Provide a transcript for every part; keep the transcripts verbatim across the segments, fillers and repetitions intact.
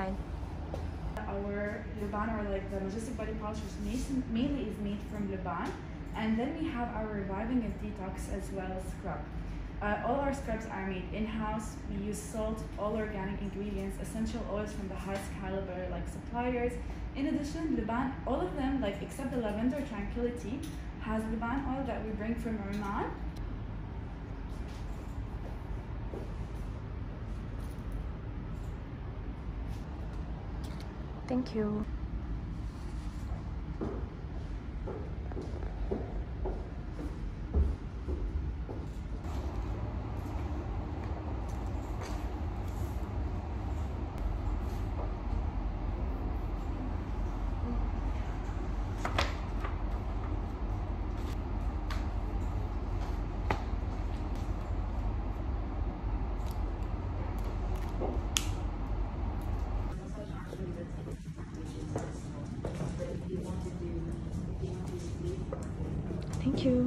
rein. Our Luban, or like the majestic body polish, which mainly is made from Luban, and then we have our reviving and detox as well as scrub. Uh, all our scrubs are made in-house. We use salt, all organic ingredients, essential oils from the highest caliber like suppliers. In addition, Luban, all of them, like except the lavender tranquility, has Luban oil that we bring from Oman. Thank you. Thank you. Thank you.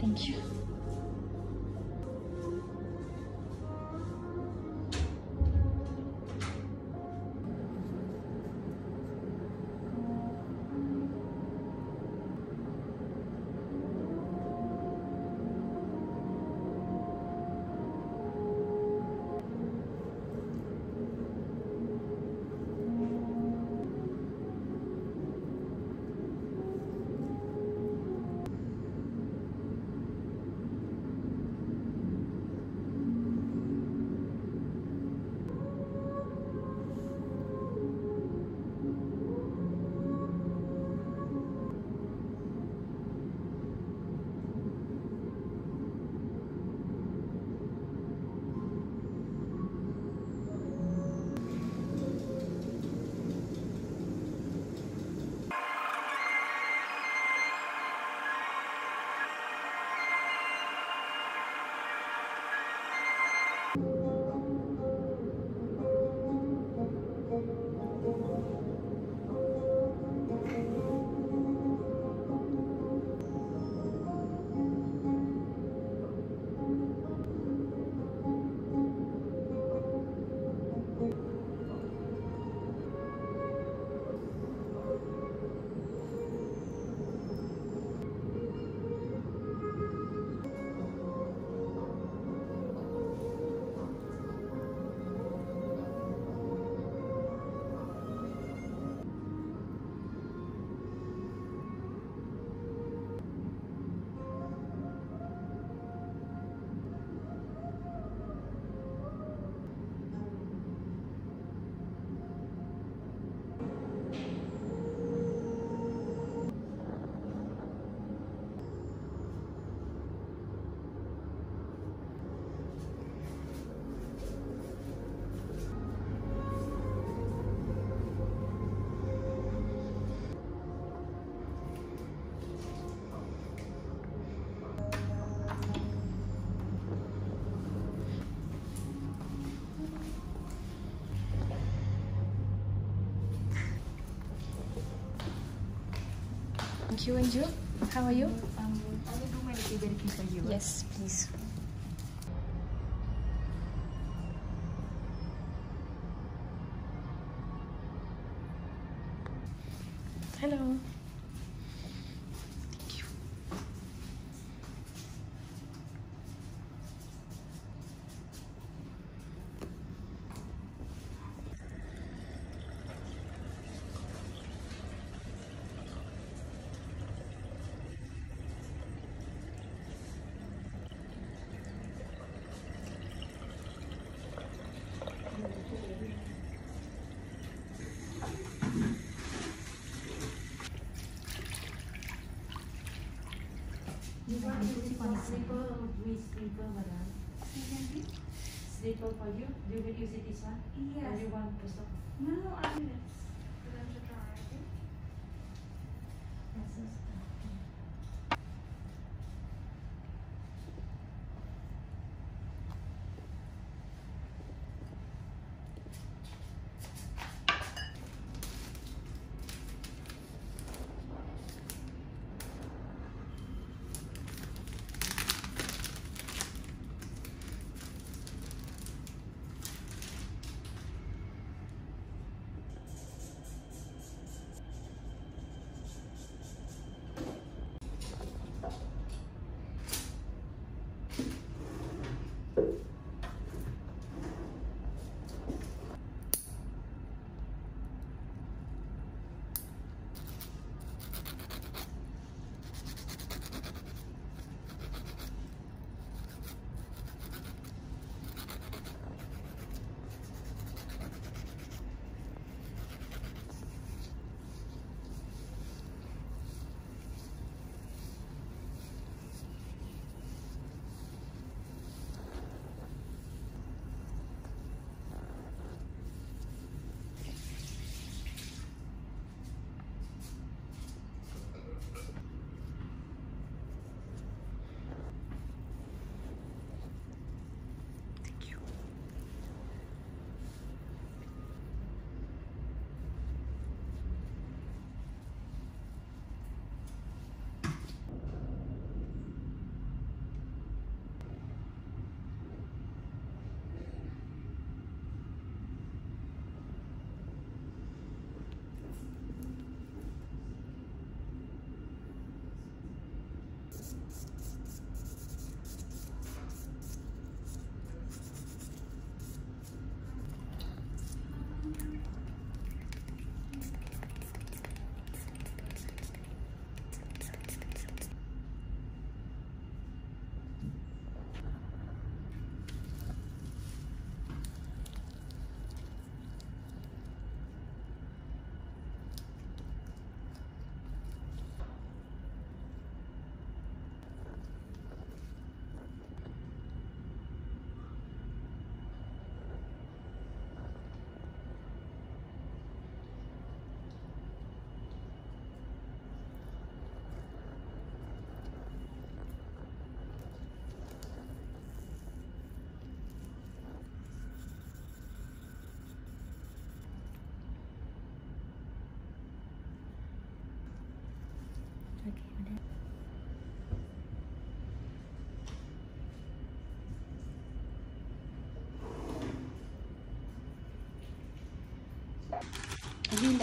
Thank you. Thank you, and you? How are you? Um, I will do my identity for you. Yes, please. Hello. Thank you. Sleeper or we sleeper, madam? Sleeper for you? Do you will use it this one? Yes. Or you want to stop? No, no, I will.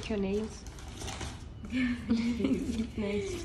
like your nails. Nails.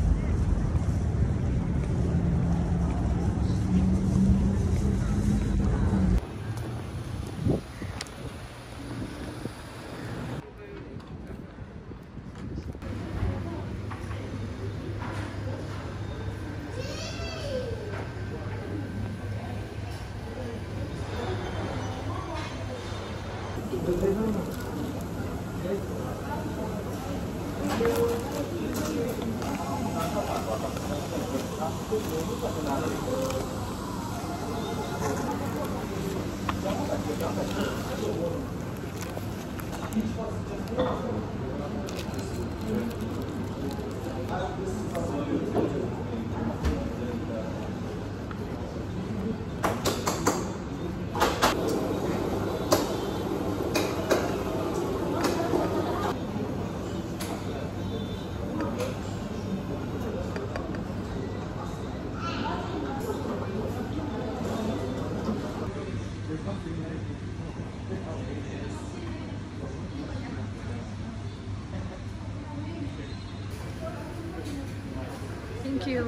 Thank you.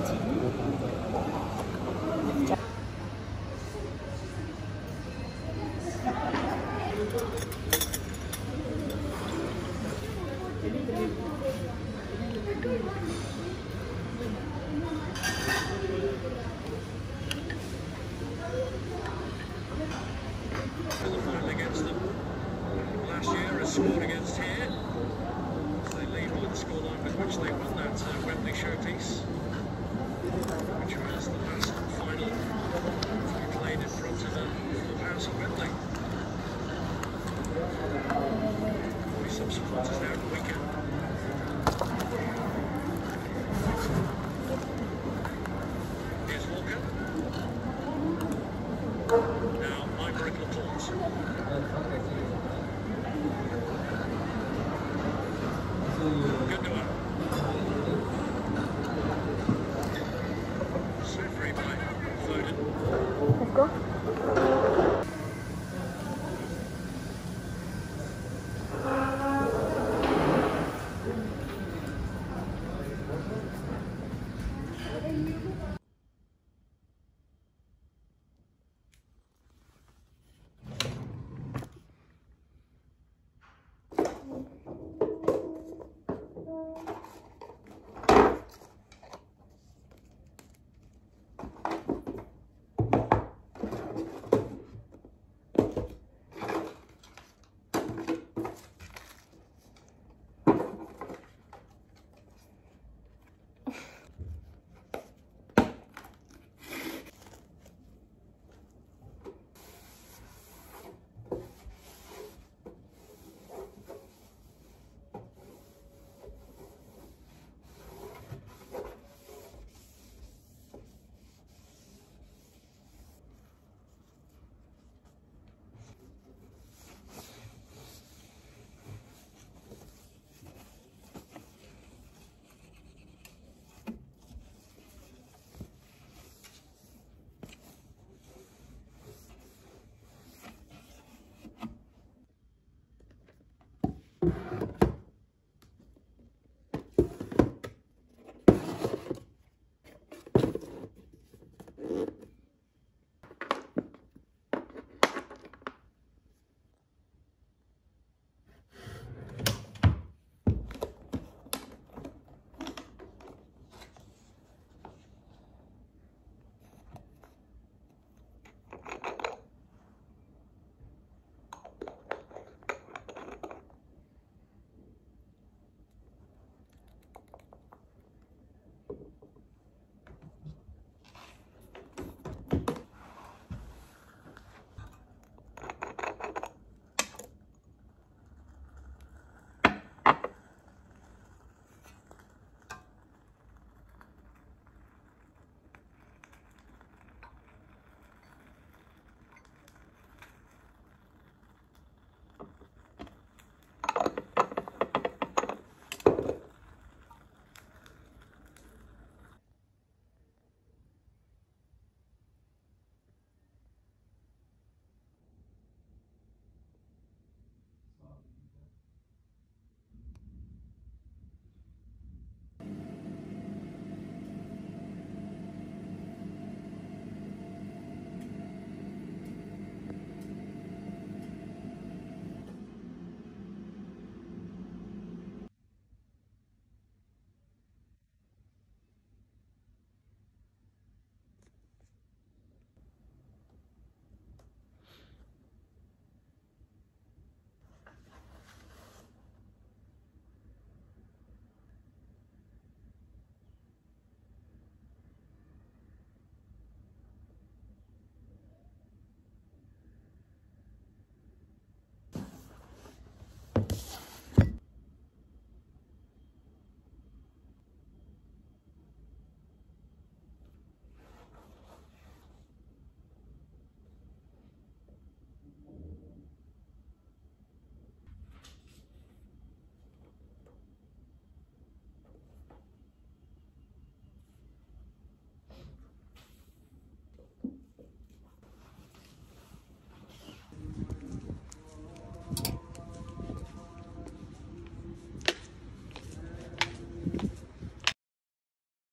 Thank you. Thank you very much. Against them. Last year, a score against here. Which they won that uh, Wembley showpiece.